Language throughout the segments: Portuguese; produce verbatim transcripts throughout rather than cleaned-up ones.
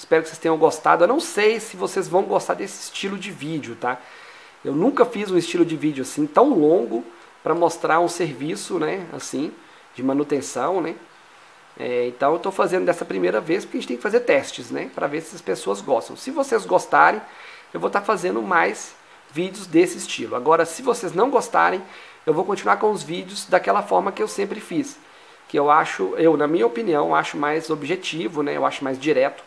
Espero que vocês tenham gostado. Eu não sei se vocês vão gostar desse estilo de vídeo, tá? Eu nunca fiz um estilo de vídeo assim tão longo para mostrar um serviço, né, assim, de manutenção, né? É, então eu estou fazendo dessa primeira vez porque a gente tem que fazer testes, né, para ver se as pessoas gostam. Se vocês gostarem, eu vou estar tá fazendo mais vídeos desse estilo. Agora, se vocês não gostarem, eu vou continuar com os vídeos daquela forma que eu sempre fiz, que eu acho, eu na minha opinião, acho mais objetivo, né? Eu acho mais direto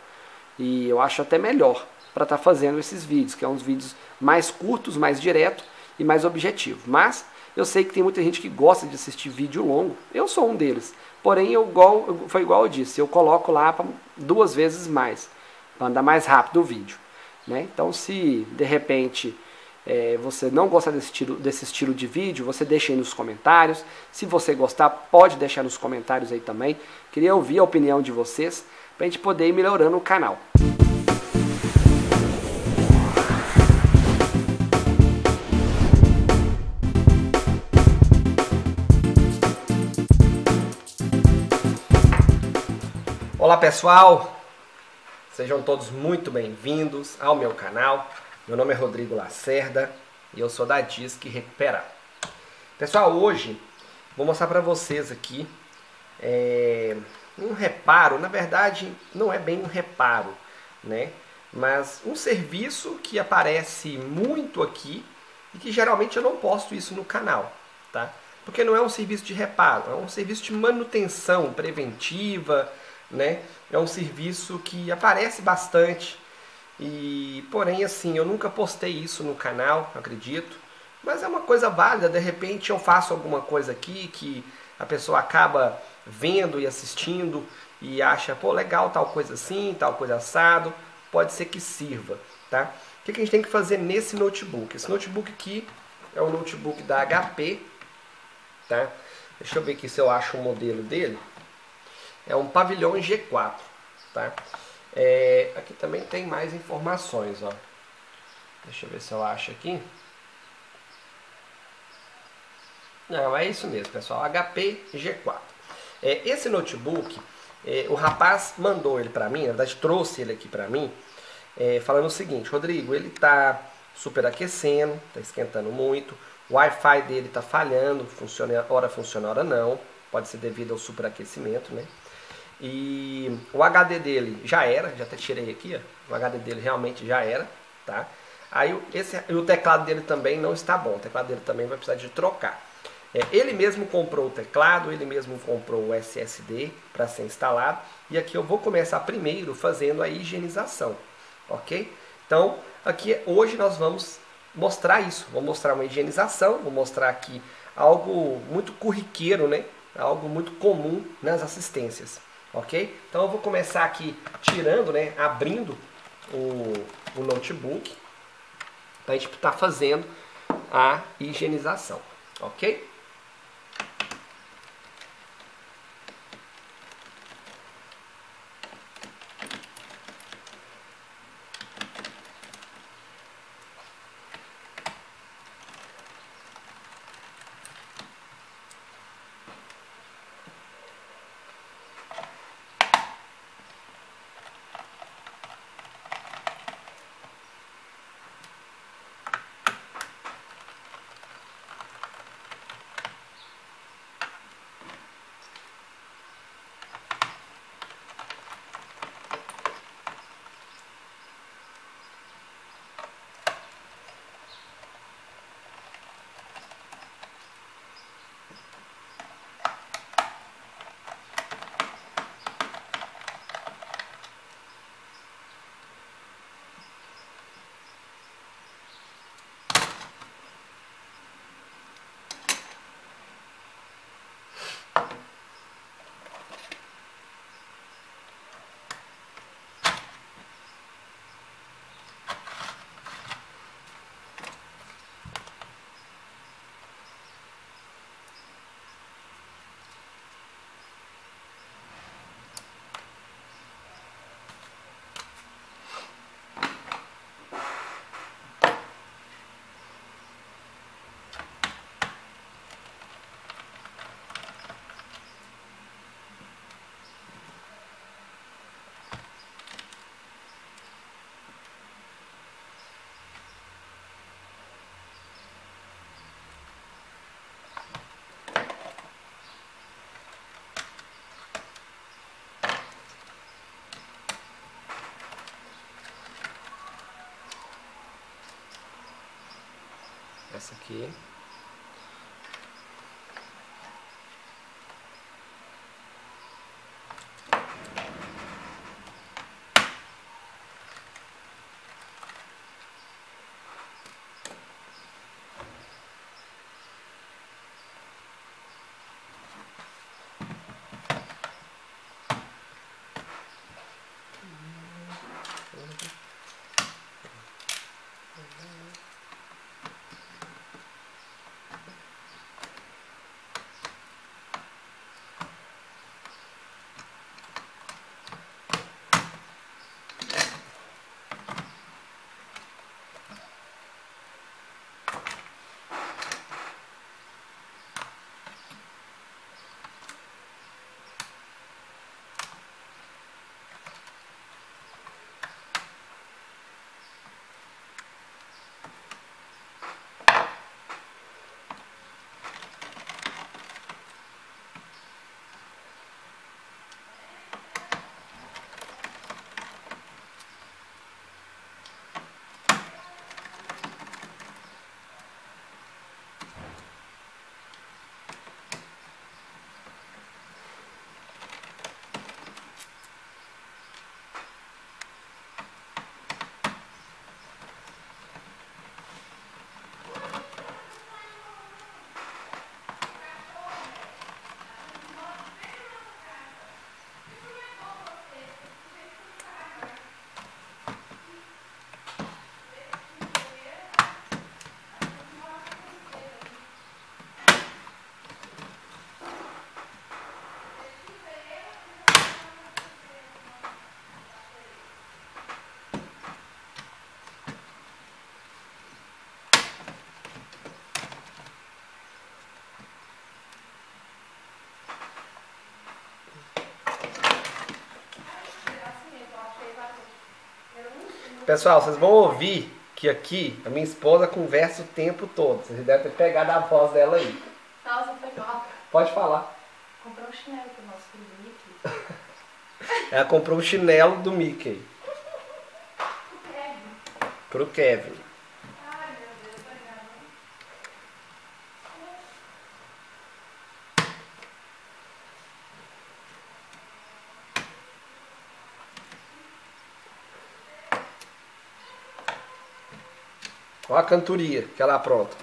e eu acho até melhor para estar tá fazendo esses vídeos, que é uns vídeos mais curtos, mais direto e mais objetivo. Mas eu sei que tem muita gente que gosta de assistir vídeo longo. Eu sou um deles. Porém, eu igual, foi igual eu disse, eu coloco lá pra, duas vezes mais, para andar mais rápido o vídeo, né? Então, se de repente é, você não gosta desse estilo, desse estilo de vídeo, você deixa aí nos comentários. Se você gostar, pode deixar nos comentários aí também. Queria ouvir a opinião de vocês, para a gente poder ir melhorando o canal. Olá pessoal, sejam todos muito bem-vindos ao meu canal. Meu nome é Rodrigo Lacerda e eu sou da Disk Rekuperar. Pessoal, hoje vou mostrar para vocês aqui é, um reparo, na verdade não é bem um reparo, né? Mas um serviço que aparece muito aqui e que geralmente eu não posto isso no canal, tá? Porque não é um serviço de reparo, é um serviço de manutenção preventiva, né? É um serviço que aparece bastante e, porém, assim, eu nunca postei isso no canal, acredito, mas é uma coisa válida. De repente eu faço alguma coisa aqui que a pessoa acaba vendo e assistindo e acha, pô, legal, tal coisa assim, tal coisa assado, pode ser que sirva, tá? O que a gente tem que fazer nesse notebook? Esse notebook aqui é um notebook da H P, tá? Deixa eu ver aqui se eu acho o modelo dele. É um Pavilion G quatro, tá? É, aqui também tem mais informações, ó. Deixa eu ver se eu acho aqui. Não, é isso mesmo, pessoal. H P G quatro. É, esse notebook, é, o rapaz mandou ele pra mim, na verdade trouxe ele aqui pra mim, é, falando o seguinte: Rodrigo, ele tá superaquecendo, tá esquentando muito, o Wi-Fi dele tá falhando, funciona, hora funciona, hora não. Pode ser devido ao superaquecimento, né? E o H D dele já era, já até tirei aqui, ó. O H D dele realmente já era, tá? Aí esse, o teclado dele também não está bom, o teclado dele também vai precisar de trocar. É, ele mesmo comprou o teclado, ele mesmo comprou o S S D para ser instalado. E aqui eu vou começar primeiro fazendo a higienização, ok? Então, aqui hoje nós vamos mostrar isso, vou mostrar uma higienização, vou mostrar aqui algo muito curriqueiro, né? Algo muito comum nas assistências, ok? Então eu vou começar aqui tirando, né, abrindo o, o notebook para a gente estar fazendo a higienização, ok? essa aqui. Pessoal, vocês vão ouvir que aqui a minha esposa conversa o tempo todo. Vocês devem ter pegado a voz dela aí. Nossa, foi louca. Pode falar. Comprou um chinelo pro nosso filho Mickey. Ela comprou um chinelo do Mickey. Pro Kevin. Pro Kevin. Ai, meu Deus, vai Olha a cantoria que ela apronta.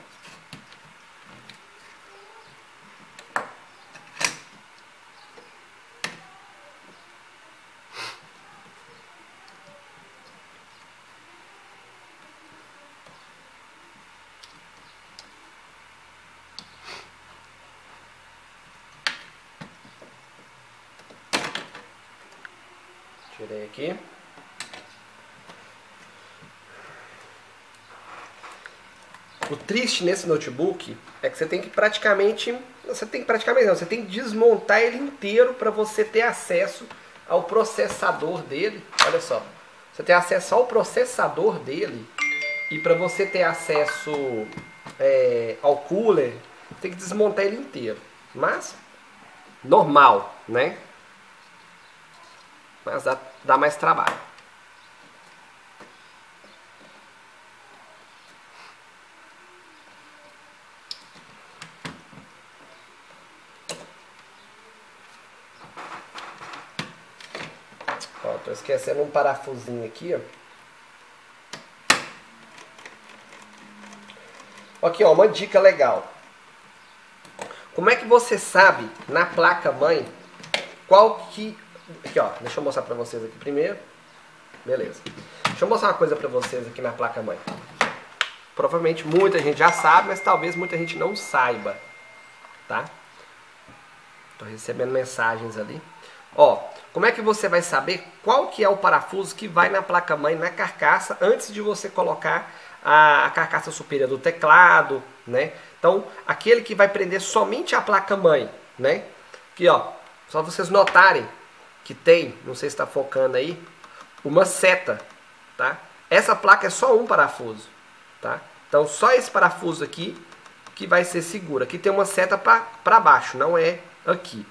Tirei aqui. O triste nesse notebook é que você tem que praticamente, você tem que praticamente não, você tem que desmontar ele inteiro para você ter acesso ao processador dele. Olha só, você tem acesso ao processador dele e para você ter acesso é, ao cooler, tem que desmontar ele inteiro. Mas, normal, né? Mas dá, dá mais trabalho. Estou esquecendo um parafusinho aqui, ó. Aqui, ó, uma dica legal. Como é que você sabe na placa mãe qual que... Aqui, ó, deixa eu mostrar pra vocês aqui primeiro. Beleza. Deixa eu mostrar uma coisa pra vocês aqui na placa mãe. Provavelmente muita gente já sabe, mas talvez muita gente não saiba, tá? Tô recebendo mensagens ali. Ó, como é que você vai saber qual que é o parafuso que vai na placa-mãe, na carcaça, antes de você colocar a, a carcaça superior do teclado, né? Então, aquele que vai prender somente a placa-mãe, né? Aqui, ó, só vocês notarem que tem, não sei se está focando aí, uma seta, tá? Essa placa é só um parafuso, tá? Então, só esse parafuso aqui que vai ser seguro. Aqui tem uma seta para baixo, não é aqui.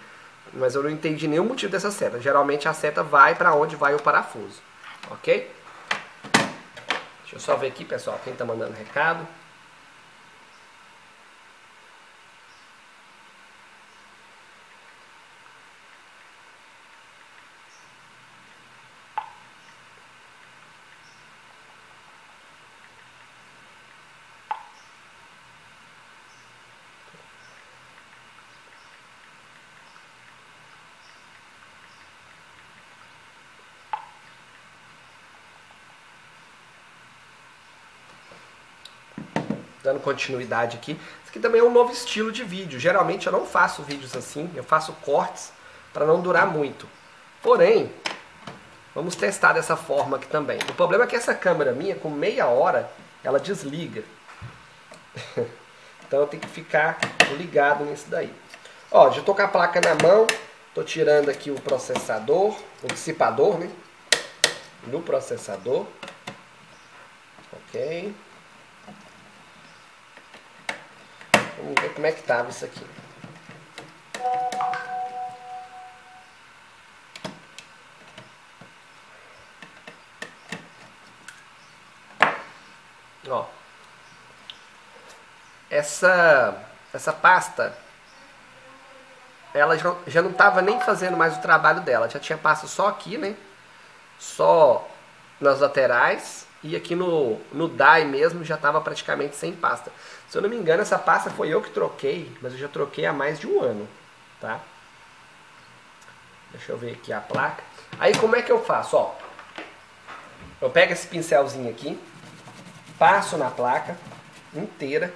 Mas eu não entendi nenhum motivo dessa seta. Geralmente a seta vai para onde vai o parafuso. Ok? Deixa eu só ver aqui, pessoal, quem tá mandando recado. dando continuidade aqui. Isso aqui também é um novo estilo de vídeo. Geralmente eu não faço vídeos assim, eu faço cortes para não durar muito. Porém, vamos testar dessa forma aqui também. O problema é que essa câmera minha, com meia hora, ela desliga. Então eu tenho que ficar ligado nisso daí. Ó, já tô com a placa na mão, tô tirando aqui o processador, o dissipador, né? No processador. Ok. Vamos ver como é que tava isso aqui. Ó. Essa, essa pasta, ela já, já não estava nem fazendo mais o trabalho dela. Já tinha pasta só aqui, né? Só nas laterais. E aqui no, no D A I mesmo já estava praticamente sem pasta. Se eu não me engano, essa pasta foi eu que troquei. Mas eu já troquei há mais de um ano, tá? Deixa eu ver aqui a placa. Aí como é que eu faço, ó? Eu pego esse pincelzinho aqui, passo na placa inteira.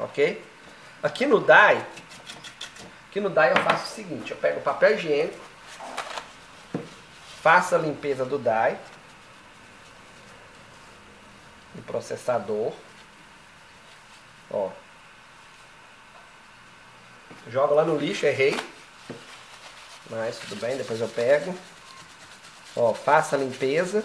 Ok? Aqui no D A I, aqui no D A I eu faço o seguinte. Eu pego o papel higiênico, faço a limpeza do D A I, do processador, ó, jogo lá no lixo, errei, mas tudo bem, depois eu pego, ó, faço a limpeza,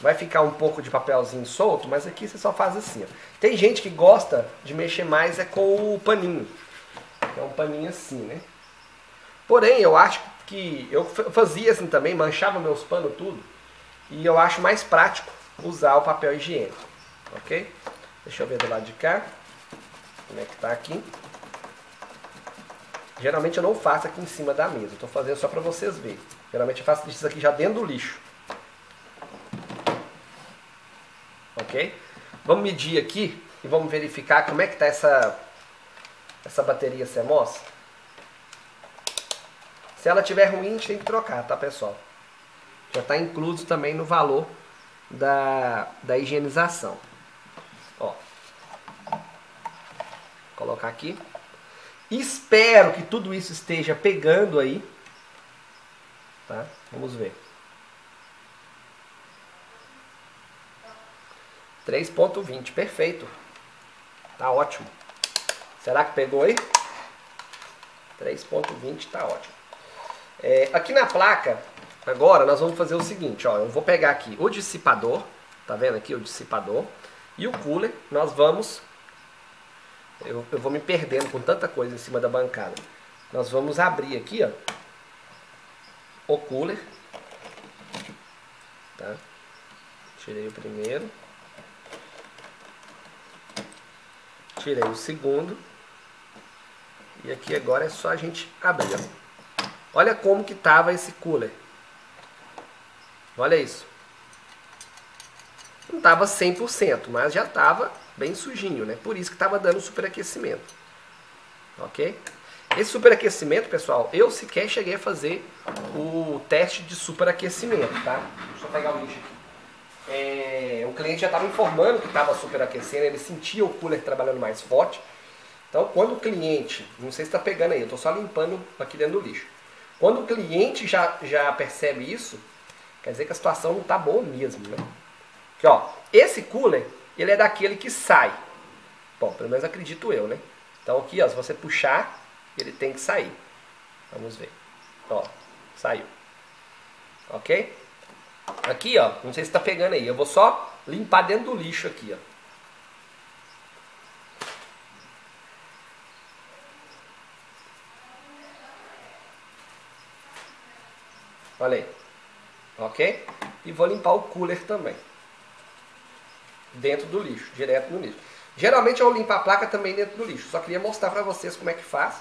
vai ficar um pouco de papelzinho solto, mas aqui você só faz assim, ó. Tem gente que gosta de mexer mais é com o paninho, é um paninho assim, né, porém eu acho que eu fazia assim também, manchava meus panos tudo, e eu acho mais prático usar o papel higiênico, ok? Deixa eu ver do lado de cá, como é que tá aqui. Geralmente eu não faço aqui em cima da mesa, eu tô fazendo só pra vocês verem. Geralmente eu faço isso aqui já dentro do lixo. Ok? Vamos medir aqui e vamos verificar como é que tá essa, essa bateria C M O S. Se ela tiver ruim, a gente tem que trocar, tá, pessoal? Já está incluso também no valor da, da higienização. Ó, vou colocar aqui. Espero que tudo isso esteja pegando aí. Tá? Vamos ver. três ponto vinte, perfeito. Tá ótimo. Será que pegou aí? três ponto vinte, tá ótimo. É, aqui na placa... Agora nós vamos fazer o seguinte, ó, eu vou pegar aqui o dissipador, tá vendo aqui o dissipador, e o cooler, nós vamos, eu, eu vou me perdendo com tanta coisa em cima da bancada, nós vamos abrir aqui, ó, o cooler, tá, tirei o primeiro, tirei o segundo, e aqui agora é só a gente abrir, ó. Olha como que tava esse cooler. Olha isso. Não estava cem por cento, mas já estava bem sujinho, né? Por isso que estava dando superaquecimento. Ok? Esse superaquecimento, pessoal, eu sequer cheguei a fazer o teste de superaquecimento, tá? Deixa eu pegar o lixo aqui. É, o cliente já estava informando que estava superaquecendo, ele sentia o cooler trabalhando mais forte. Então, quando o cliente... Não sei se está pegando aí, eu estou só limpando aqui dentro do lixo. Quando o cliente já, já percebe isso... Quer dizer que a situação não está boa mesmo, né? Aqui, ó, esse cooler, ele é daquele que sai. Bom, pelo menos acredito eu, né? Então aqui, ó, se você puxar, ele tem que sair. Vamos ver. Ó, saiu. Ok? Aqui, ó, não sei se está pegando aí. Eu vou só limpar dentro do lixo aqui, ó. Olha aí. Ok? E vou limpar o cooler também. Dentro do lixo, direto no lixo. Geralmente eu limpo a placa também dentro do lixo. Só queria mostrar pra vocês como é que faz.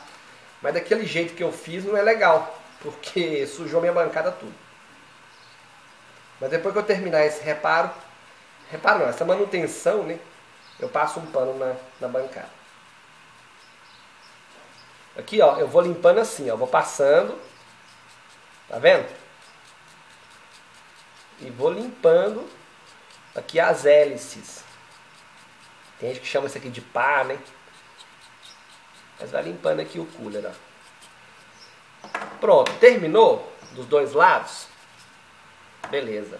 Mas daquele jeito que eu fiz não é legal. Porque sujou minha bancada tudo. Mas depois que eu terminar esse reparo... Reparo não, essa manutenção, né? Eu passo um pano na, na bancada. Aqui, ó, eu vou limpando assim, ó. Vou passando. Tá vendo? E vou limpando aqui as hélices. Tem gente que chama isso aqui de pá, né? Mas vai limpando aqui o cooler, ó. Pronto, terminou dos dois lados? Beleza.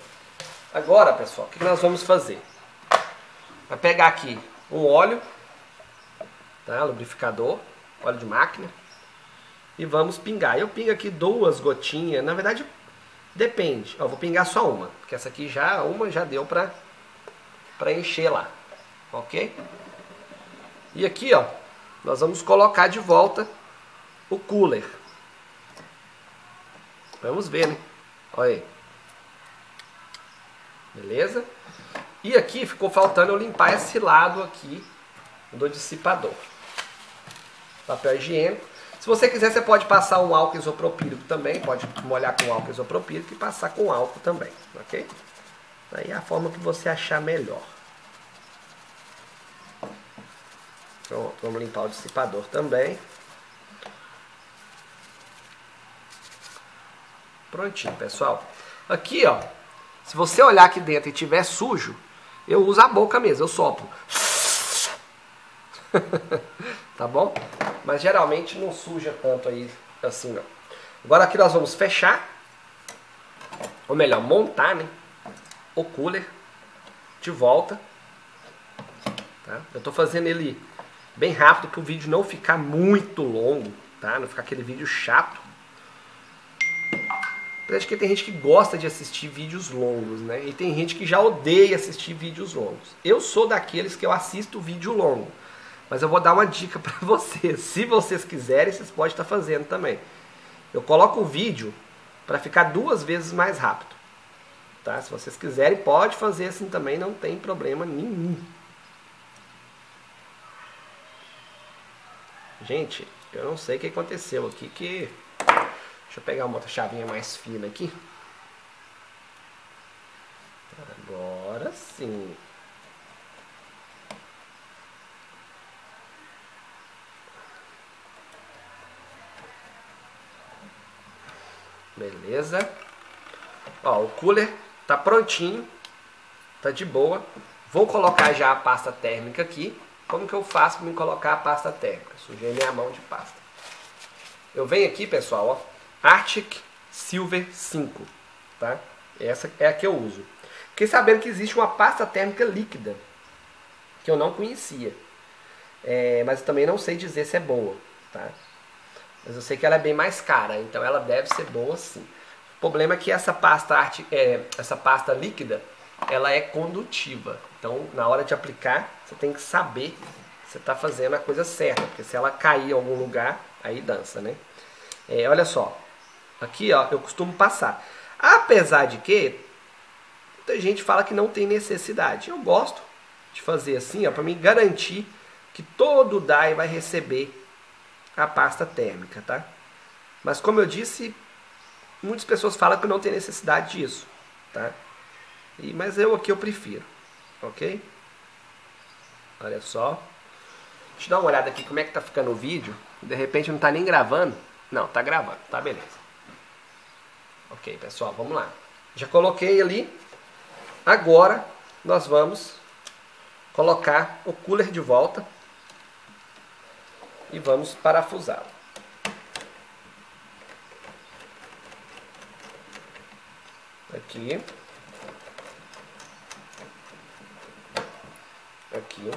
Agora, pessoal, o que nós vamos fazer? Vai pegar aqui um óleo, tá? Lubrificador, óleo de máquina. E vamos pingar. Eu pingo aqui duas gotinhas, na verdade... Depende, ó, vou pingar só uma, porque essa aqui já, uma já deu pra, pra encher lá, ok? E aqui, ó, nós vamos colocar de volta o cooler. Vamos ver, né? Olha aí. Beleza? E aqui ficou faltando eu limpar esse lado aqui do dissipador. Papel higiênico. Se você quiser, você pode passar um álcool isopropílico também, pode molhar com álcool isopropílico e passar com álcool também, ok? Aí é a forma que você achar melhor. Pronto, vamos limpar o dissipador também. Prontinho, pessoal. Aqui, ó, se você olhar aqui dentro e tiver sujo, eu uso a boca mesmo, eu sopro. Tá bom? Mas geralmente não suja tanto aí assim, não. Agora aqui nós vamos fechar, ou melhor, montar, né, o cooler de volta, tá? Eu tô fazendo ele bem rápido para o vídeo não ficar muito longo, tá? Não ficar aquele vídeo chato. Parece que tem gente que gosta de assistir vídeos longos, né? E tem gente que já odeia assistir vídeos longos. Eu sou daqueles que eu assisto vídeo longo. Mas eu vou dar uma dica pra vocês. Se vocês quiserem, vocês podem estar fazendo também. Eu coloco o vídeo pra ficar duas vezes mais rápido. Tá? Se vocês quiserem, pode fazer assim também. Não tem problema nenhum. Gente, eu não sei o que aconteceu aqui. Que... Deixa eu pegar uma outra chavinha mais fina aqui. Agora sim. Beleza. Ó, o cooler tá prontinho. Tá de boa. Vou colocar já a pasta térmica aqui. Como que eu faço para me colocar a pasta térmica? Sujei minha mão de pasta. Eu venho aqui, pessoal, ó. Arctic Silver cinco, tá? Essa é a que eu uso. Fiquei sabendo que existe uma pasta térmica líquida, que eu não conhecia. É, mas eu também não sei dizer se é boa, tá? Mas eu sei que ela é bem mais cara, então ela deve ser boa sim. O problema é que essa pasta, arte, é, essa pasta líquida, ela é condutiva. Então na hora de aplicar, você tem que saber que você está fazendo a coisa certa. Porque se ela cair em algum lugar, aí dança, né? É, olha só, aqui ó, eu costumo passar. Apesar de que, muita gente fala que não tem necessidade. Eu gosto de fazer assim, ó, para me garantir que todo o D A I vai receber a pasta térmica, tá? Mas como eu disse, muitas pessoas falam que não tem necessidade disso, tá? E, mas eu aqui eu prefiro, ok? Olha só. Deixa eu dar uma olhada aqui como é que tá ficando o vídeo. De repente não tá nem gravando. Não, tá gravando, tá, beleza. Ok, pessoal, vamos lá. Já coloquei ali. Agora nós vamos colocar o cooler de volta e vamos parafusá-lo. Aqui. Aqui.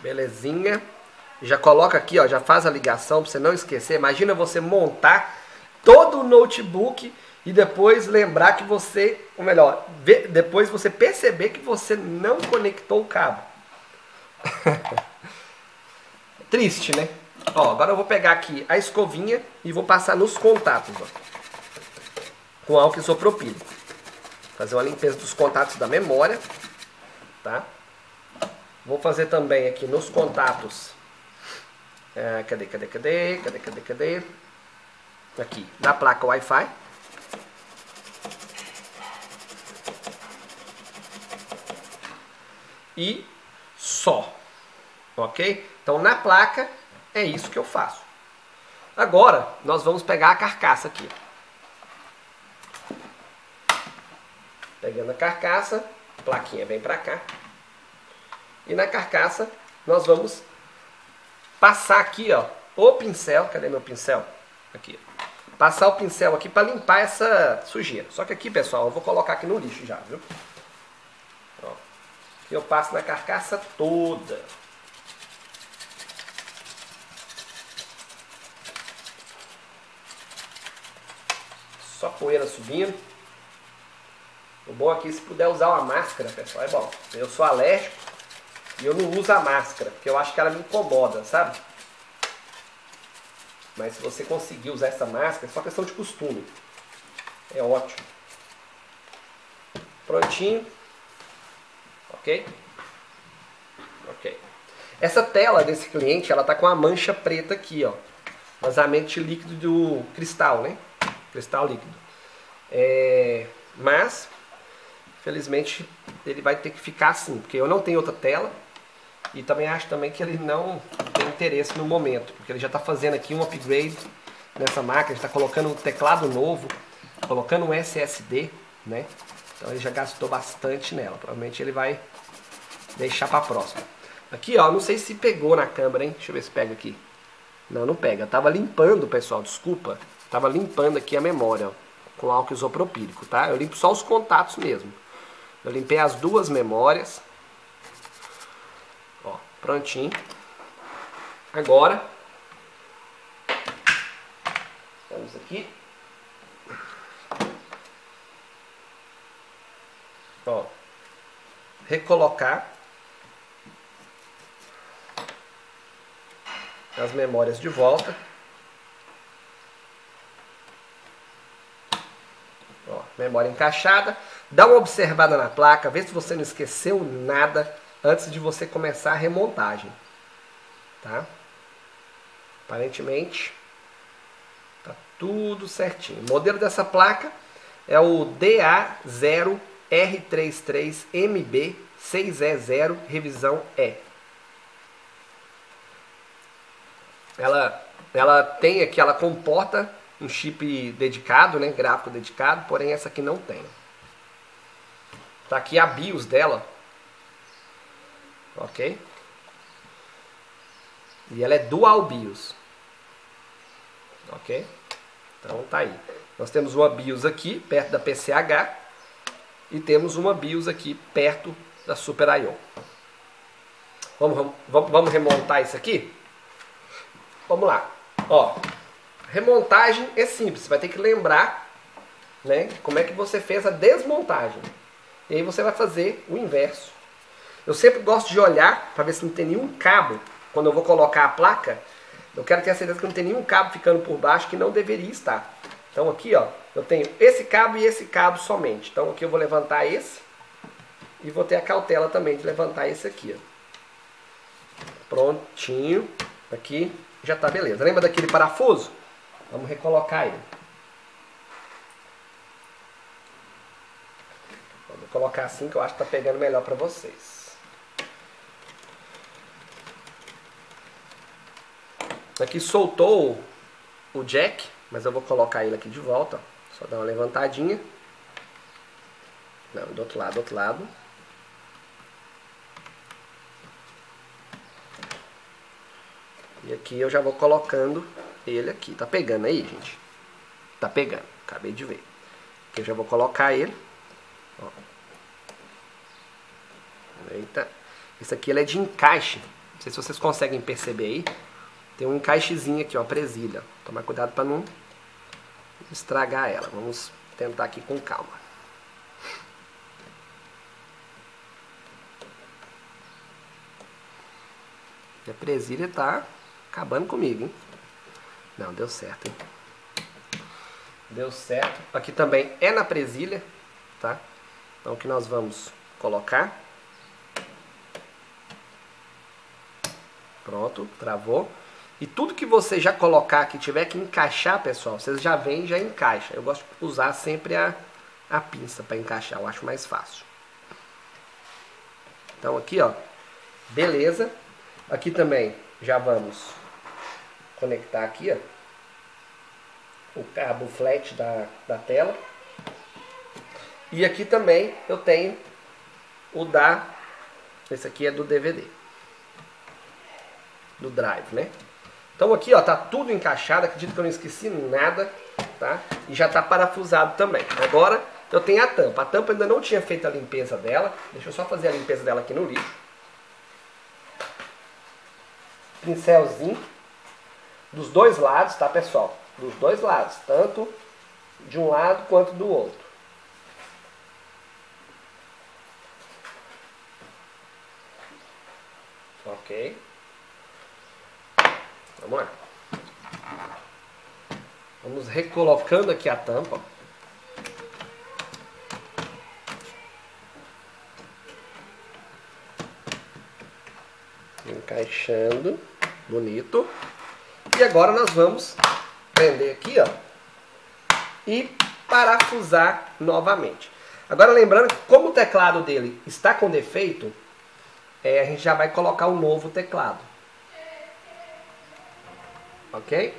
Belezinha. Já coloca aqui, ó, já faz a ligação para você não esquecer. Imagina você montar todo o notebook e depois lembrar que você... Ou melhor, ver, depois você perceber que você não conectou o cabo. Triste, né? Ó, agora eu vou pegar aqui a escovinha e vou passar nos contatos, ó, com álcool isopropílico. Fazer uma limpeza dos contatos da memória, tá? Vou fazer também aqui nos contatos... Ah, cadê, cadê, cadê, cadê, cadê, cadê? Aqui, na placa Wi-Fi. E só, ok? Então na placa é isso que eu faço. Agora nós vamos pegar a carcaça aqui. Pegando a carcaça, a plaquinha vem para cá. E na carcaça nós vamos passar aqui, ó, o pincel. Cadê meu pincel? Aqui. Passar o pincel aqui para limpar essa sujeira. Só que aqui, pessoal, eu vou colocar aqui no lixo já, viu? Ó, eu passo na carcaça toda. Só poeira subindo. O bom aqui, se puder usar uma máscara, pessoal, é bom. Eu sou alérgico e eu não uso a máscara, porque eu acho que ela me incomoda, sabe? Mas se você conseguir usar essa máscara, é só questão de costume. É ótimo. Prontinho. Ok? Ok. Essa tela desse cliente, ela tá com a mancha preta aqui, ó. Vazamento de líquido do cristal, né? Cristal líquido. É... Mas, felizmente, ele vai ter que ficar assim, porque eu não tenho outra tela. E também acho também que ele não tem interesse no momento, porque ele já está fazendo aqui um upgrade nessa máquina, está colocando um teclado novo, colocando um S S D, né? Então ele já gastou bastante nela, provavelmente ele vai deixar para a próxima. Aqui, ó, não sei se pegou na câmera, hein? Deixa eu ver se pega aqui. Não, não pega. Eu tava limpando, pessoal, desculpa. Eu tava limpando aqui a memória, ó, com álcool isopropílico, tá? Eu limpo só os contatos mesmo. Eu limpei as duas memórias. Prontinho. Agora, estamos aqui. Ó, recolocar as memórias de volta. Ó, memória encaixada. Dá uma observada na placa, vê se você não esqueceu nada antes de você começar a remontagem, tá? Aparentemente tá tudo certinho. O modelo dessa placa é o D A zero R três três M B seis E zero, revisão E. Ela, ela tem aqui, ela comporta um chip dedicado, né? Gráfico dedicado, porém essa aqui não tem. Tá aqui a BIOS dela. Ok? E ela é dual BIOS. Ok? Então tá aí. Nós temos uma BIOS aqui, perto da P C H. E temos uma BIOS aqui, perto da Super I O. Vamos, vamos, vamos remontar isso aqui? Vamos lá. Ó, remontagem é simples. Você vai ter que lembrar, né, como é que você fez a desmontagem. E aí você vai fazer o inverso. Eu sempre gosto de olhar para ver se não tem nenhum cabo. Quando eu vou colocar a placa, eu quero ter a certeza que não tem nenhum cabo ficando por baixo que não deveria estar. Então aqui, ó, eu tenho esse cabo e esse cabo somente. Então aqui eu vou levantar esse e vou ter a cautela também de levantar esse aqui, ó. Prontinho. Aqui já tá beleza. Lembra daquele parafuso? Vamos recolocar ele. Vou colocar assim que eu acho que tá pegando melhor para vocês. Aqui soltou o jack, mas eu vou colocar ele aqui de volta, ó. Só dar uma levantadinha. Não, do outro lado, do outro lado. E aqui eu já vou colocando ele aqui. Tá pegando aí, gente? Tá pegando, acabei de ver. Aqui eu já vou colocar ele, ó. Eita. Esse aqui ele é de encaixe. Não sei se vocês conseguem perceber aí. Tem um encaixezinho aqui, ó, presilha. Tomar cuidado para não estragar ela. Vamos tentar aqui com calma. A presilha tá acabando comigo, hein? Não, deu certo, hein? Deu certo. Aqui também é na presilha, tá? Então o que nós vamos colocar? Pronto, travou. E tudo que você já colocar, que tiver que encaixar, pessoal, vocês já vêm e já encaixam. Eu gosto de usar sempre a, a pinça para encaixar, eu acho mais fácil. Então aqui, ó, beleza. Aqui também Já vamos conectar aqui, ó, o cabo flat da, da tela. E aqui também eu tenho o da... Esse aqui é do D V D. Do drive, né? Então aqui, ó, tá tudo encaixado. Acredito que eu não esqueci nada, tá? E já tá parafusado também. Agora eu tenho a tampa. A tampa ainda não tinha feito a limpeza dela. Deixa eu só fazer a limpeza dela aqui no lixo. Pincelzinho dos dois lados, tá, pessoal? Dos dois lados, tanto de um lado quanto do outro. Ok. Vamos lá. Vamos recolocando aqui a tampa. Encaixando. Bonito. E agora nós vamos prender aqui, ó, e parafusar novamente. Agora lembrando que como o teclado dele está com defeito, é, a gente já vai colocar um novo teclado. Ok?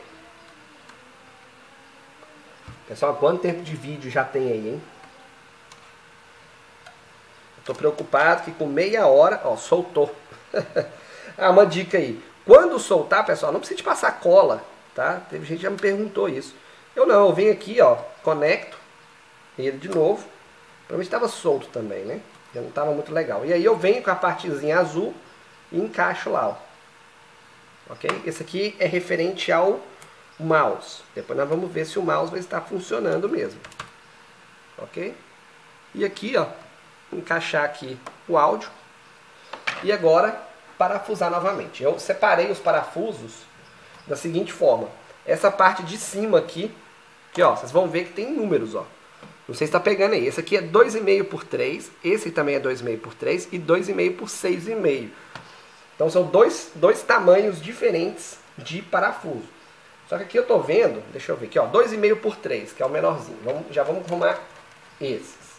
Pessoal, quanto tempo de vídeo já tem aí, hein? Estou preocupado que com meia hora... Ó, soltou. Ah, uma dica aí. Quando soltar, pessoal, não precisa de passar cola, tá? Teve gente que já me perguntou isso. Eu não, eu venho aqui, ó, conecto ele de novo. Pra mim estava solto também, né? Já não estava muito legal. E aí eu venho com a partezinha azul e encaixo lá, ó. Ok? Esse aqui é referente ao mouse. Depois nós vamos ver se o mouse vai estar funcionando mesmo. Ok? E aqui, ó, encaixar aqui o áudio. E agora parafusar novamente. Eu separei os parafusos da seguinte forma. Essa parte de cima aqui, que, ó, vocês vão ver que tem números, ó. Não sei se está pegando aí. Esse aqui é dois vírgula cinco por três, esse também é dois vírgula cinco por três e dois vírgula cinco por seis vírgula cinco. Então são dois, dois tamanhos diferentes de parafuso. Só que aqui eu estou vendo, deixa eu ver aqui, ó, dois vírgula cinco por três, que é o menorzinho. Vamos, já vamos arrumar esses.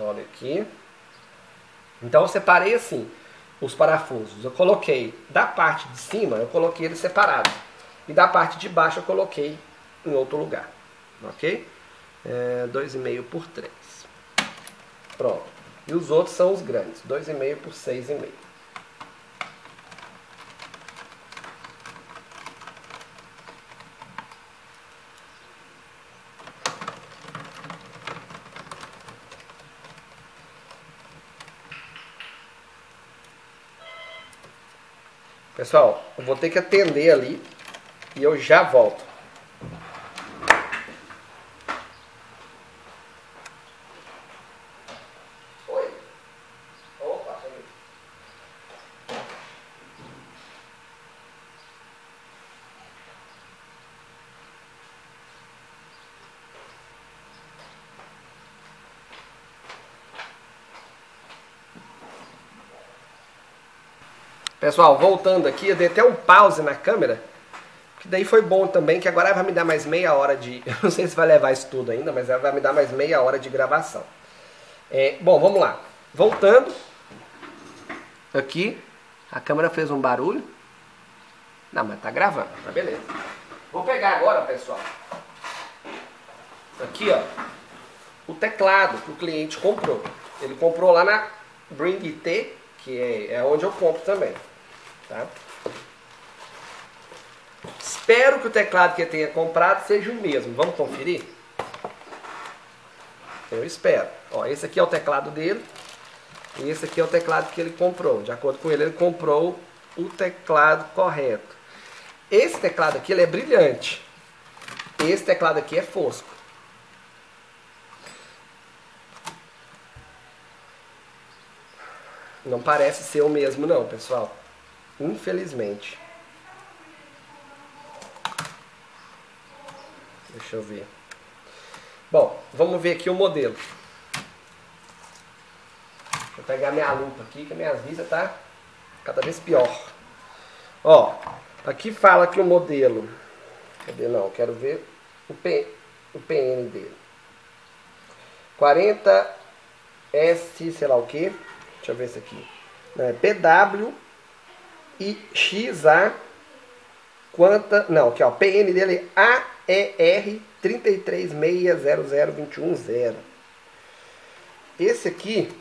Olha aqui. Então eu separei assim os parafusos. Eu coloquei da parte de cima, eu coloquei eles separados. E da parte de baixo eu coloquei em outro lugar. Ok? É, dois vírgula cinco por três. Pronto. E os outros são os grandes. dois vírgula cinco por seis vírgula cinco. Pessoal, eu vou ter que atender ali e eu já volto. Oi? Opa, peraí. Pessoal, voltando aqui, eu dei até um pause na câmera, que daí foi bom também, que agora vai me dar mais meia hora de... Eu não sei se vai levar isso tudo ainda, mas vai me dar mais meia hora de gravação. É, bom, vamos lá. Voltando. Aqui, a câmera fez um barulho. Não, mas tá gravando, tá beleza. Vou pegar agora, pessoal, aqui, ó, o teclado que o cliente comprou. Ele comprou lá na Bring I T, que é onde eu compro também. Tá? Espero que o teclado que eu tenha comprado seja o mesmo. Vamos conferir? Eu espero. Ó, esse aqui é o teclado dele. E esse aqui é o teclado que ele comprou. De acordo com ele, ele comprou o teclado correto. Esse teclado aqui, ele é brilhante. Esse teclado aqui é fosco. Não parece ser o mesmo não, pessoal. Infelizmente. Deixa eu ver. Bom, vamos ver aqui o modelo. Deixa eu pegar minha lupa aqui, que a minha vista tá cada vez pior. Ó, aqui fala que o modelo... Cadê? Não, quero ver o, P, o P N dele. quarenta S, sei lá o que. Deixa eu ver esse aqui. É P W e X A quanta, não, aqui ó, P N dele é A E R três três seis zero zero dois um zero. Esse aqui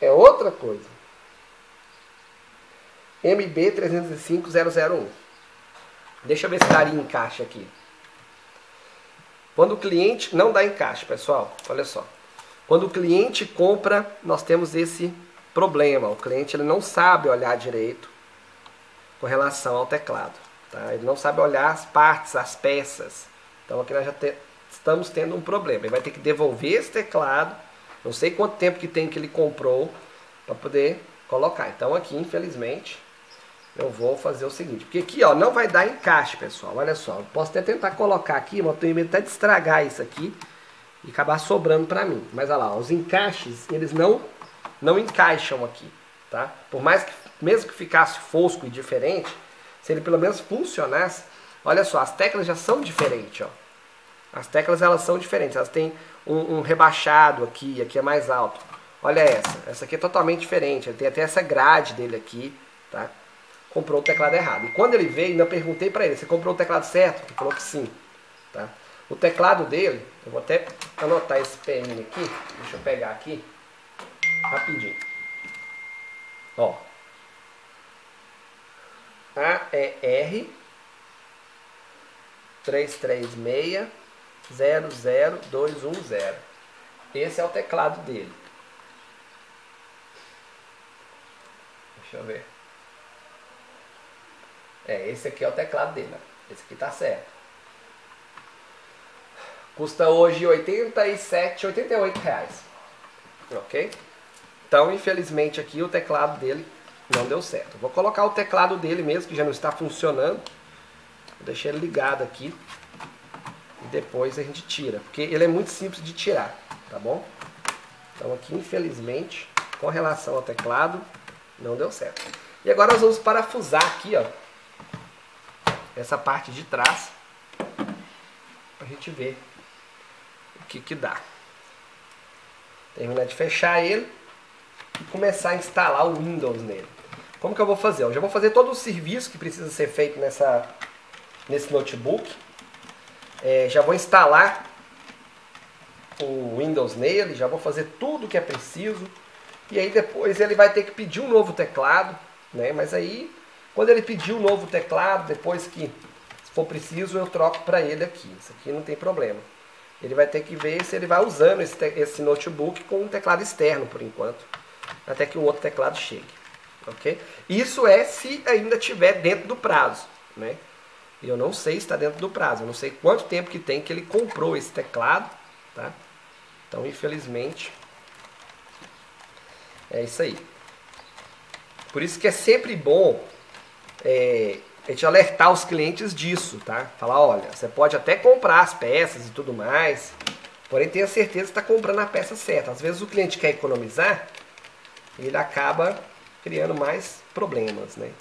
é outra coisa. M B três zero cinco zero zero um. Deixa eu ver se daria encaixe aqui. Quando o cliente não dá encaixe, pessoal, olha só. Quando o cliente compra, nós temos esse problema. O cliente ele não sabe olhar direito com relação ao teclado, tá? Ele não sabe olhar as partes, as peças. Então aqui nós já te, estamos tendo um problema. Ele vai ter que devolver esse teclado. Não sei quanto tempo que tem que ele comprou para poder colocar. Então aqui, infelizmente, eu vou fazer o seguinte. Porque aqui, ó, não vai dar encaixe, pessoal. Olha só, eu posso até tentar colocar aqui, mas eu tenho medo até de estragar isso aqui e acabar sobrando pra mim. Mas olha lá, ó, os encaixes, eles não, não encaixam aqui, tá? Por mais que, mesmo que ficasse fosco e diferente, se ele pelo menos funcionasse, olha só, as teclas já são diferentes, ó. As teclas, elas são diferentes. Elas têm um, um rebaixado aqui, aqui é mais alto. Olha essa. Essa aqui é totalmente diferente. Ele tem até essa grade dele aqui, tá? Comprou o teclado errado. E quando ele veio, eu perguntei pra ele, você comprou o teclado certo? Ele falou que sim, tá? O teclado dele, eu vou até anotar esse P N aqui. Deixa eu pegar aqui. Rapidinho. Ó. A E R três três seis zero zero dois um zero. Esse é o teclado dele. Deixa eu ver. É, esse aqui é o teclado dele, né? Esse aqui tá certo. Custa hoje oitenta e sete, oitenta e oito reais. Ok? Então, infelizmente, aqui o teclado dele não deu certo. Vou colocar o teclado dele mesmo, que já não está funcionando. Vou deixar ele ligado aqui. E depois a gente tira. Porque ele é muito simples de tirar, tá bom? Então aqui, infelizmente, com relação ao teclado, não deu certo. E agora nós vamos parafusar aqui, ó, essa parte de trás, pra gente ver o que que dá. Terminar de fechar ele e começar a instalar o Windows nele. Como que eu vou fazer? Eu já vou fazer todo o serviço que precisa ser feito nessa, nesse notebook. É, já vou instalar o Windows nele, já vou fazer tudo que é preciso. E aí depois ele vai ter que pedir um novo teclado, né? Mas aí... quando ele pedir o novo teclado, depois que se for preciso, eu troco para ele aqui. Isso aqui não tem problema. Ele vai ter que ver se ele vai usando esse, esse notebook com um teclado externo, por enquanto. Até que um outro teclado chegue. Ok? Isso é se ainda estiver dentro do prazo, né? Eu não sei se está dentro do prazo. Eu não sei quanto tempo que tem que ele comprou esse teclado, tá? Então, infelizmente, é isso aí. Por isso que é sempre bom... É, a gente alertar os clientes disso, tá? Falar, olha, você pode até comprar as peças e tudo mais, porém tenha certeza que está comprando a peça certa. Às vezes o cliente quer economizar e ele acaba criando mais problemas, né?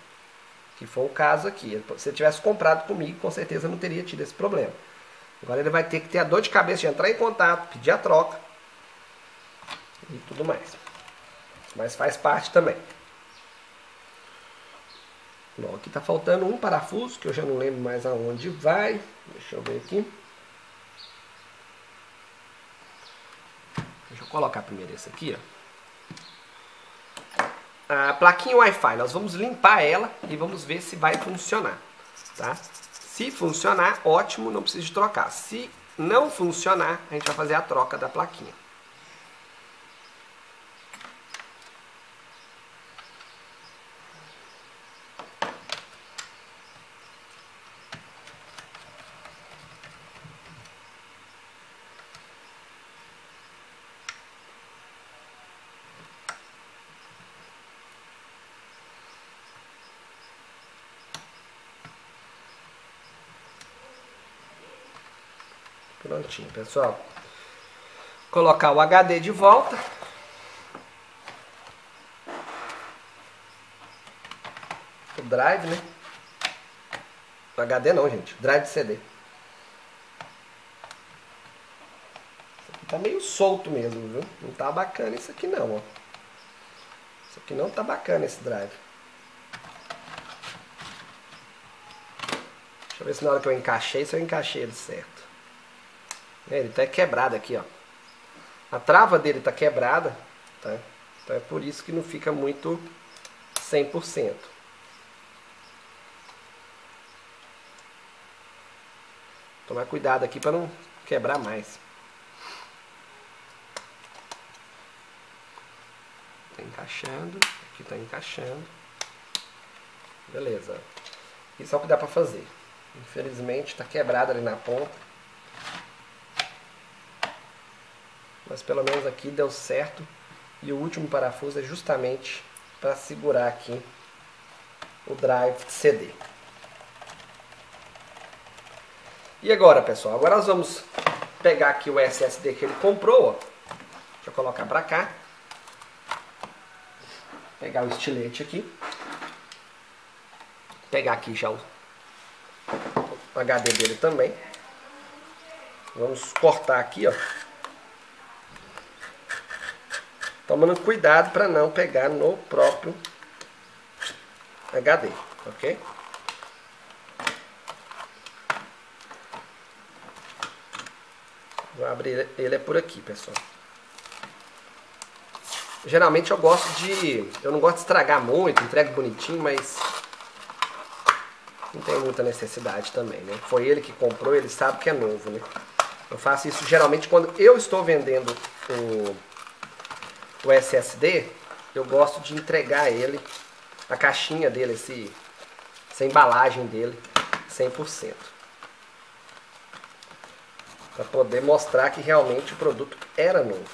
Que foi o caso aqui. Se ele tivesse comprado comigo, com certeza não teria tido esse problema. Agora ele vai ter que ter a dor de cabeça de entrar em contato, pedir a troca e tudo mais. Mas faz parte também. Bom, aqui está faltando um parafuso, que eu já não lembro mais aonde vai. Deixa eu ver aqui. Deixa eu colocar primeiro esse aqui, ó. A plaquinha Wi-Fi, nós vamos limpar ela e vamos ver se vai funcionar, tá? Se funcionar, ótimo, não precisa de trocar. Se não funcionar, a gente vai fazer a troca da plaquinha. Prontinho, pessoal. Colocar o H D de volta. O drive, né? O H D não, gente. Drive de C D. Isso aqui tá meio solto mesmo, viu? Não tá bacana isso aqui não, ó. Isso aqui não tá bacana, esse drive. Deixa eu ver se na hora que eu encaixei, se eu encaixei ele certo. Ele tá quebrado aqui, ó. A trava dele tá quebrada, tá? Então é por isso que não fica muito cem por cento. Tomar cuidado aqui para não quebrar mais. Tá encaixando, aqui tá encaixando. Beleza. Isso é o que dá para fazer. Infelizmente tá quebrado ali na ponta. Mas pelo menos aqui deu certo. E o último parafuso é justamente para segurar aqui o drive C D. E agora, pessoal, agora nós vamos pegar aqui o S S D que ele comprou, ó. Deixa eu colocar para cá. Pegar o estilete aqui. Pegar aqui já o H D dele também. Vamos cortar aqui, ó. Tomando cuidado para não pegar no próprio H D, ok? Vou abrir ele é por aqui, pessoal. Geralmente eu gosto de... Eu não gosto de estragar muito, entrego bonitinho, mas... Não tem muita necessidade também, né? Foi ele que comprou, ele sabe que é novo, né? Eu faço isso geralmente quando eu estou vendendo o... o S S D, eu gosto de entregar ele, a caixinha dele, esse, essa embalagem dele, cem por cento. Para poder mostrar que realmente o produto era novo.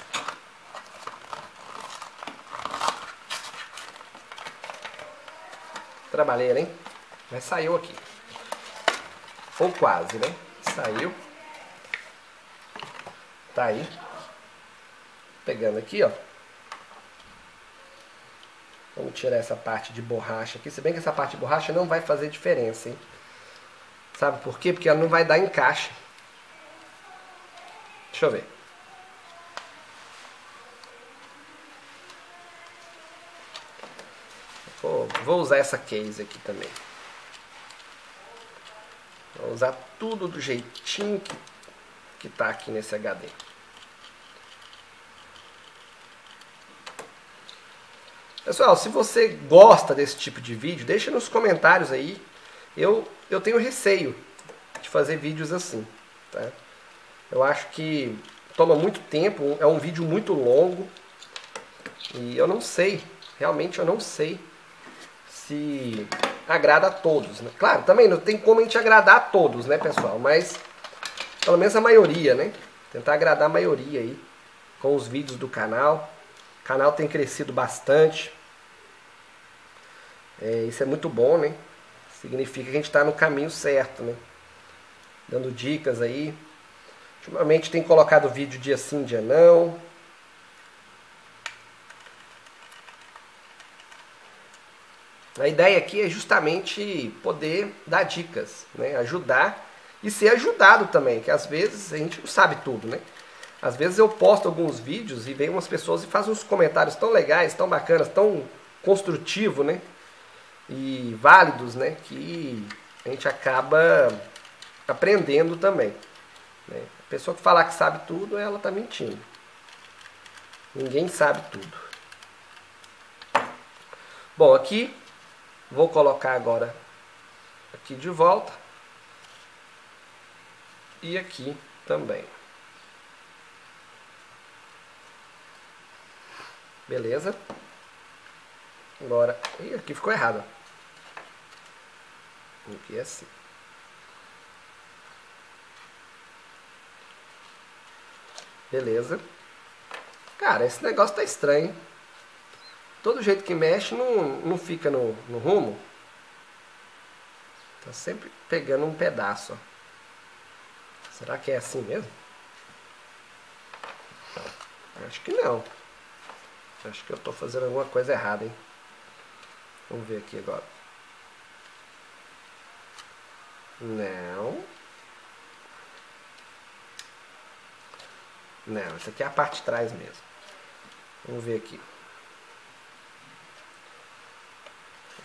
Trabalheira, hein? Mas saiu aqui. Ou quase, né? Saiu. Tá aí. Pegando aqui, ó. Vamos tirar essa parte de borracha aqui. Se bem que essa parte de borracha não vai fazer diferença, hein? Sabe por quê? Porque ela não vai dar encaixe. Deixa eu ver. Vou, vou usar essa case aqui também. Vou usar tudo do jeitinho que, que tá aqui nesse H D. Pessoal, se você gosta desse tipo de vídeo, deixa nos comentários aí. Eu, eu tenho receio de fazer vídeos assim, tá? Eu acho que toma muito tempo, é um vídeo muito longo. E eu não sei, realmente eu não sei se agrada a todos, né? Claro, também não tem como a gente agradar a todos, né, pessoal? Mas pelo menos a maioria, né? Tentar agradar a maioria aí com os vídeos do canal. O canal tem crescido bastante. É, isso é muito bom, né? Significa que a gente está no caminho certo, né? Dando dicas aí. Ultimamente tem colocado vídeo dia sim, dia não. A ideia aqui é justamente poder dar dicas, né? Ajudar e ser ajudado também, que às vezes a gente não sabe tudo, né? Às vezes eu posto alguns vídeos e vem umas pessoas e fazem uns comentários tão legais, tão bacanas, tão construtivos, né? E válidos, né? Que a gente acaba aprendendo também, né? A pessoa que falar que sabe tudo, ela tá mentindo. Ninguém sabe tudo. Bom, aqui vou colocar agora aqui de volta. E aqui também. Beleza. Agora... Ih, aqui ficou errado. Aqui é assim. Beleza. Cara, esse negócio tá estranho, hein? Todo jeito que mexe não, não fica no, no rumo. Tá sempre pegando um pedaço, ó. Será que é assim mesmo? Acho que não. Acho que eu tô fazendo alguma coisa errada, hein? Vamos ver aqui agora. Não. Não, essa aqui é a parte de trás mesmo. Vamos ver aqui.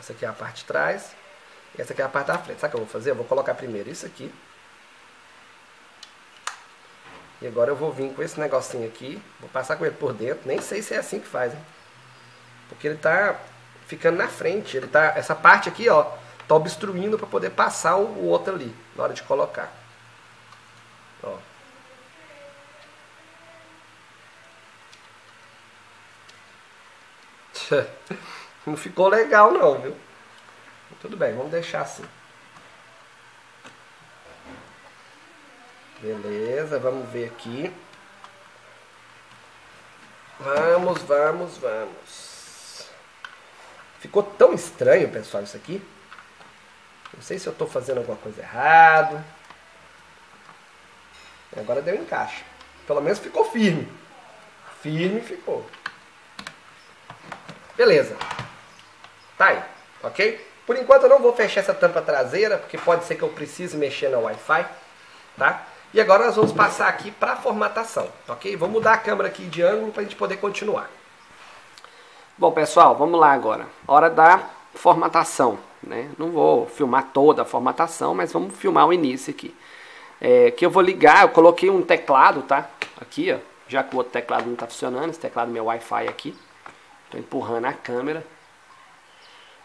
Essa aqui é a parte de trás. E essa aqui é a parte da frente. Sabe o que eu vou fazer? Eu vou colocar primeiro isso aqui. E agora eu vou vir com esse negocinho aqui. Vou passar com ele por dentro. Nem sei se é assim que faz, hein? Porque ele tá ficando na frente. Ele tá, essa parte aqui, ó, tá obstruindo para poder passar o, o outro ali. Na hora de colocar. Ó. Não ficou legal não, viu? Tudo bem, vamos deixar assim. Beleza, vamos ver aqui. Vamos, vamos, vamos. Ficou tão estranho, pessoal, isso aqui. Não sei se eu estou fazendo alguma coisa errada. Agora deu encaixe. Pelo menos ficou firme. Firme ficou. Beleza. Tá aí, ok? Por enquanto eu não vou fechar essa tampa traseira, porque pode ser que eu precise mexer na Wi-Fi, tá? E agora nós vamos passar aqui para a formatação, ok? Vou mudar a câmera aqui de ângulo para a gente poder continuar. Bom, pessoal, vamos lá agora. Hora da formatação, né? Não vou filmar toda a formatação, mas vamos filmar o início aqui. É, que eu vou ligar, eu coloquei um teclado, tá? Aqui, ó, já que o outro teclado não está funcionando, esse teclado meu Wi-Fi aqui. Estou empurrando a câmera,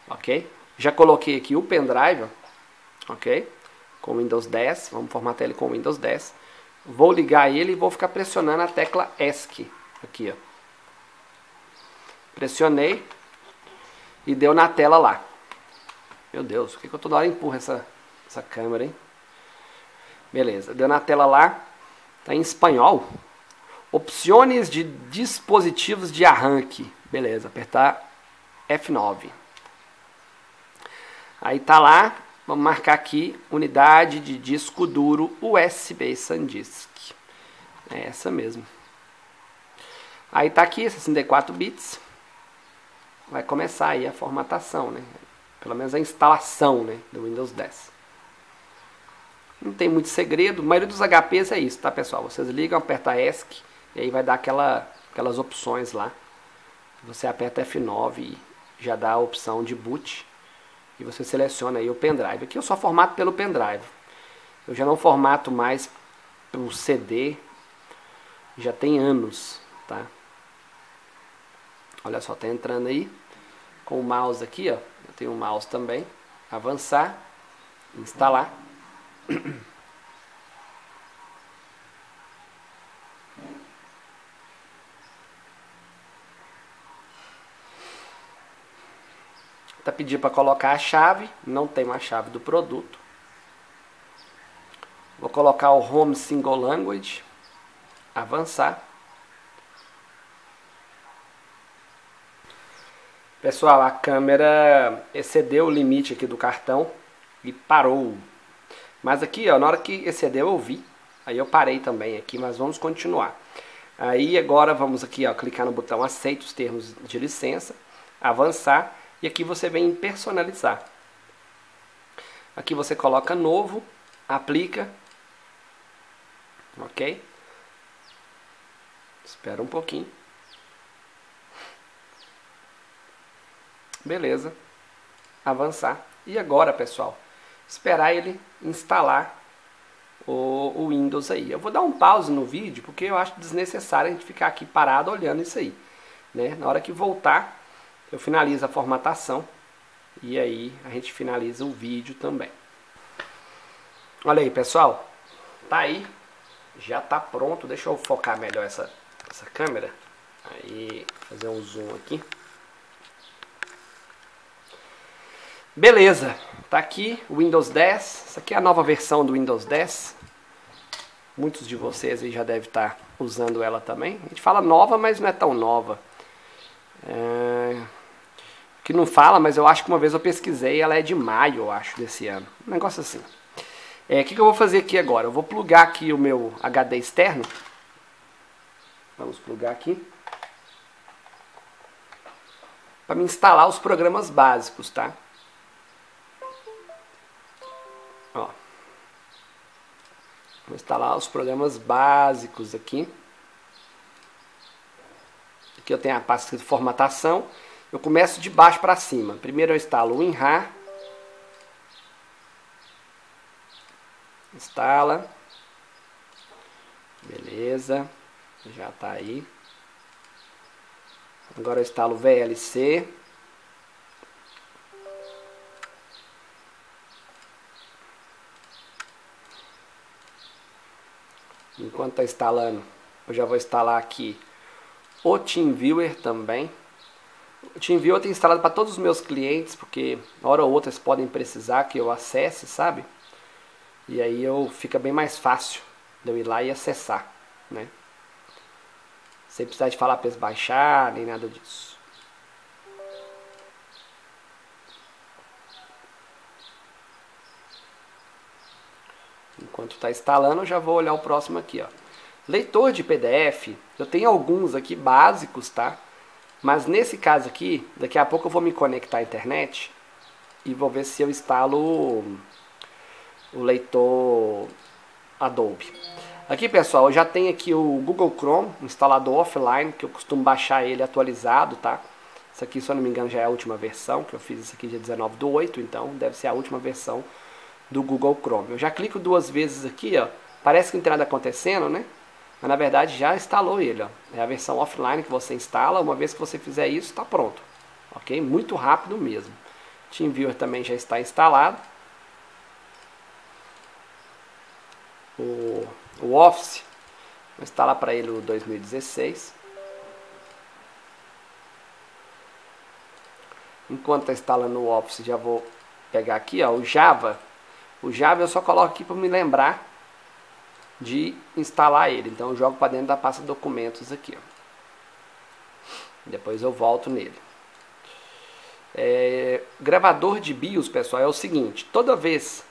ok? Já coloquei aqui o pendrive, ok? Com Windows dez, vamos formatar ele com Windows dez. Vou ligar ele e vou ficar pressionando a tecla ESC, aqui, ó. Pressionei e deu na tela lá. Meu Deus, o que, que eu toda hora empurro essa, essa câmera, hein? Beleza, deu na tela lá, tá em espanhol. Opções de dispositivos de arranque. Beleza, apertar F nove. Aí tá lá, vamos marcar aqui, unidade de disco duro U S B SanDisk. É essa mesmo. Aí tá aqui, sessenta e quatro bits. Vai começar aí a formatação, né? Pelo menos a instalação, né, do Windows dez. Não tem muito segredo, a maioria dos H Ps é isso, tá, pessoal? Vocês ligam, apertam ESC, e aí vai dar aquela, aquelas opções lá. Você aperta F nove e já dá a opção de boot. E você seleciona aí o pendrive. Aqui eu só formato pelo pendrive. Eu já não formato mais pelo C D. Já tem anos, tá? Olha só, tá entrando aí. Com o mouse aqui, ó. Eu tenho o mouse também. Avançar. Instalar. Tá pedindo para colocar a chave, não tem uma chave do produto. Vou colocar o Home Single Language, avançar. Pessoal, a câmera excedeu o limite aqui do cartão e parou. Mas aqui, ó, na hora que excedeu eu vi, aí eu parei também aqui, mas vamos continuar. Aí agora vamos aqui, ó, clicar no botão aceita os termos de licença, avançar. E aqui você vem em personalizar. Aqui você coloca novo, aplica. Ok? Espera um pouquinho. Beleza. Avançar. E agora, pessoal, esperar ele instalar o, o Windows aí. Eu vou dar um pause no vídeo, porque eu acho desnecessário a gente ficar aqui parado olhando isso aí, né? Na hora que voltar, eu finalizo a formatação e aí a gente finaliza o vídeo também. Olha aí, pessoal. Tá aí. Já tá pronto. Deixa eu focar melhor essa, essa câmera. Aí, fazer um zoom aqui. Beleza. Tá aqui o Windows dez. Essa aqui é a nova versão do Windows dez. Muitos de vocês aí já devem estar usando ela também. A gente fala nova, mas não é tão nova. É... que não fala, mas eu acho que uma vez eu pesquisei, ela é de maio, eu acho, desse ano. Um negócio assim. O é, que, que eu vou fazer aqui agora? Eu vou plugar aqui o meu H D externo. Vamos plugar aqui. Para me instalar os programas básicos, tá? Ó. Vou instalar os programas básicos aqui. Aqui eu tenho a pasta de formatação. Eu começo de baixo para cima. Primeiro eu instalo o WinRAR. Instala. Beleza. Já está aí. Agora eu instalo o V L C. Enquanto está instalando, eu já vou instalar aqui o TeamViewer também. O TeamViewer eu tenho instalado para todos os meus clientes, porque uma hora ou outra eles podem precisar que eu acesse, sabe? E aí eu, fica bem mais fácil de eu ir lá e acessar, né? Sem precisar de falar para eles baixar, nem nada disso. Enquanto está instalando, eu já vou olhar o próximo aqui, ó. Leitor de P D F, eu tenho alguns aqui básicos, tá? Mas nesse caso aqui, daqui a pouco eu vou me conectar à internet e vou ver se eu instalo o leitor Adobe. Aqui, pessoal, eu já tenho aqui o Google Chrome, um instalador offline, que eu costumo baixar ele atualizado, tá? Isso aqui, se eu não me engano, já é a última versão, que eu fiz isso aqui dia dezenove do oito, então deve ser a última versão do Google Chrome. Eu já clico duas vezes aqui, ó. Parece que não tem nada acontecendo, né? Mas na verdade já instalou ele, ó. É a versão offline que você instala. Uma vez que você fizer isso, tá pronto. Ok? Muito rápido mesmo. TeamViewer também já está instalado. O, o Office, vou instalar para ele o dois mil e dezesseis. Enquanto está instalando o Office, já vou pegar aqui, ó, o Java. O Java eu só coloco aqui para me lembrar de instalar ele. Então eu jogo para dentro da pasta documentos aqui, ó. Depois eu volto nele. É, gravador de BIOS, pessoal, é o seguinte. Toda vez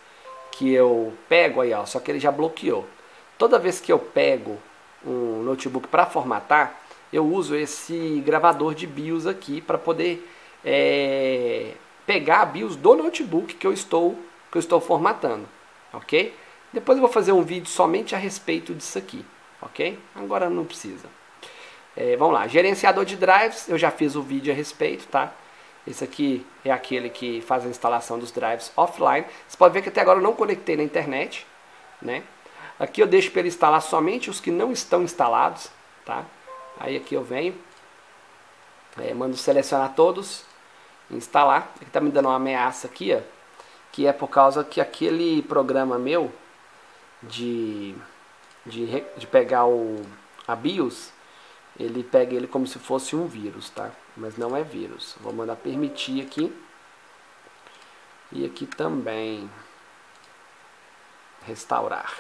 que eu pego, aí, ó, só que ele já bloqueou. Toda vez que eu pego um notebook para formatar, eu uso esse gravador de BIOS aqui para poder é, pegar a BIOS do notebook que eu estou que eu estou formatando, ok? Depois eu vou fazer um vídeo somente a respeito disso aqui, ok? Agora não precisa. É, vamos lá, gerenciador de drives, eu já fiz o vídeo a respeito, tá? Esse aqui é aquele que faz a instalação dos drives offline. Você pode ver que até agora eu não conectei na internet, né? Aqui eu deixo para ele instalar somente os que não estão instalados, tá? Aí aqui eu venho, é, mando selecionar todos, instalar. Ele tá me dando uma ameaça aqui, ó. Que é por causa que aquele programa meu de, de, de pegar o, a BIOS, ele pega ele como se fosse um vírus, tá? Mas não é vírus. Vou mandar permitir aqui. E aqui também. Restaurar.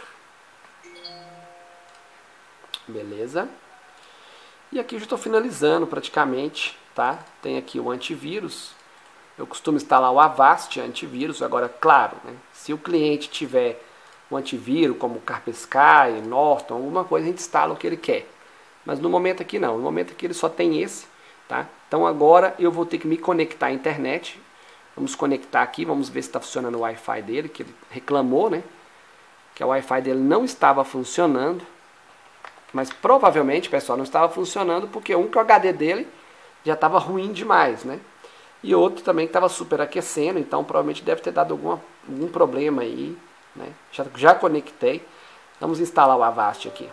Beleza. E aqui eu já estou finalizando praticamente, tá? Tem aqui o antivírus. Eu costumo instalar o Avast antivírus. Agora, claro, né, se o cliente tiver um antivírus como Kaspersky, Norton, alguma coisa, a gente instala o que ele quer. Mas no momento aqui não. No momento aqui ele só tem esse, tá? Então agora eu vou ter que me conectar à internet. Vamos conectar aqui. Vamos ver se está funcionando o Wi-Fi dele, que ele reclamou, né? Que o Wi-Fi dele não estava funcionando. Mas provavelmente, pessoal, não estava funcionando porque um que o H D dele já estava ruim demais, né? E outro também que estava superaquecendo, então provavelmente deve ter dado alguma, algum problema aí, né? Já, já conectei. Vamos instalar o Avast aqui.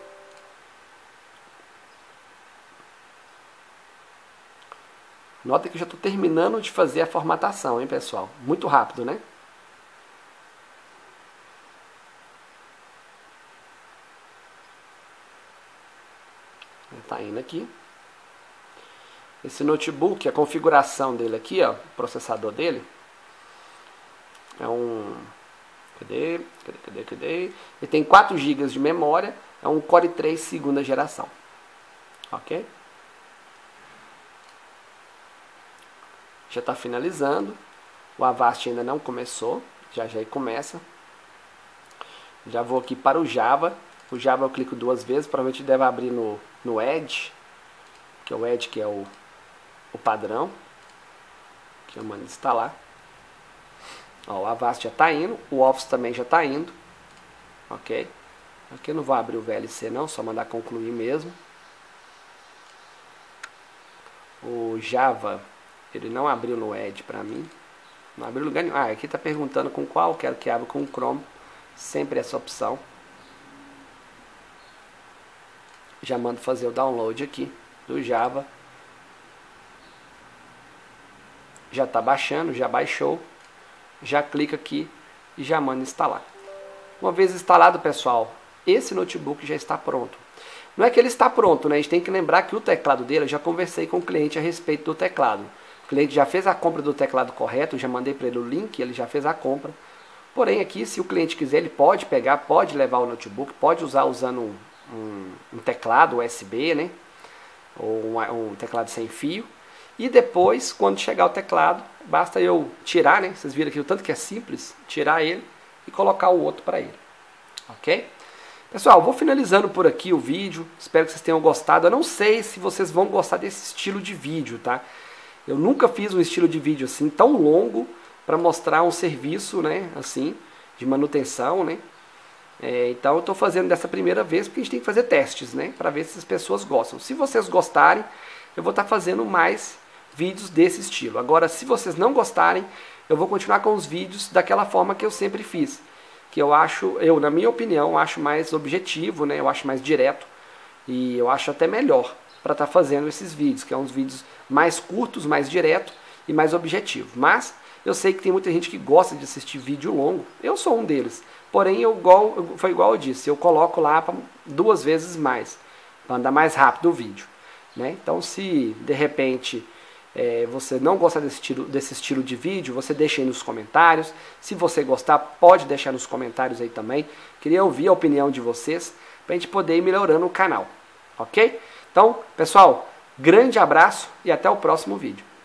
Nota que eu já estou terminando de fazer a formatação, hein, pessoal? Muito rápido, né? Está indo aqui. Esse notebook, a configuração dele aqui, ó, o processador dele, é um... Cadê? Cadê? Cadê? Cadê? Ele tem quatro gigas de memória, é um Core i três segunda geração. Ok? Já está finalizando. O Avast ainda não começou, já já começa. Já vou aqui para o Java. O Java eu clico duas vezes, provavelmente deve abrir no, no Edge, que é o Edge, que é o... o padrão que eu mando instalar. Ó, o Avast já está indo, o Office também já está indo, ok? Aqui eu não vou abrir o V L C não, só mandar concluir mesmo. O Java Ele não abriu no Edge para mim. Não abriu lugar nenhum. Ah, aqui está perguntando com qual. Quero que abra com o Chrome. Sempre essa opção. Já mando fazer o download aqui do Java. Já está baixando, já baixou. Já clica aqui e já manda instalar. Uma vez instalado, pessoal, esse notebook já está pronto. Não é que ele está pronto, né? A gente tem que lembrar que o teclado dele, eu já conversei com o cliente a respeito do teclado. O cliente já fez a compra do teclado correto, já mandei para ele o link, ele já fez a compra. Porém aqui, se o cliente quiser, ele pode pegar, pode levar o notebook, pode usar usando um, um, um teclado U S B, né? Ou um, um teclado sem fio. E depois, quando chegar o teclado, basta eu tirar, né? Vocês viram aqui o tanto que é simples, tirar ele e colocar o outro para ele. Ok? Pessoal, vou finalizando por aqui o vídeo. Espero que vocês tenham gostado. Eu não sei se vocês vão gostar desse estilo de vídeo, tá? Eu nunca fiz um estilo de vídeo assim tão longo para mostrar um serviço, né? Assim, de manutenção, né? É, então eu estou fazendo dessa primeira vez porque a gente tem que fazer testes, né? Para ver se as pessoas gostam. Se vocês gostarem, eu vou estar tá fazendo mais vídeos desse estilo. Agora, se vocês não gostarem, eu vou continuar com os vídeos daquela forma que eu sempre fiz. Que eu acho, eu na minha opinião, acho mais objetivo, né? Eu acho mais direto e eu acho até melhor para estar tá fazendo esses vídeos, que é uns vídeos mais curtos, mais direto e mais objetivo. Mas eu sei que tem muita gente que gosta de assistir vídeo longo, eu sou um deles. Porém, eu igual, foi igual eu disse, eu coloco lá pra, duas vezes mais, para andar mais rápido o vídeo, né? Então, se de repente... É, você não gosta desse estilo, desse estilo de vídeo, você deixa aí nos comentários. Se você gostar, pode deixar nos comentários aí também. Queria ouvir a opinião de vocês para a gente poder ir melhorando o canal, ok? Então, pessoal, grande abraço e até o próximo vídeo.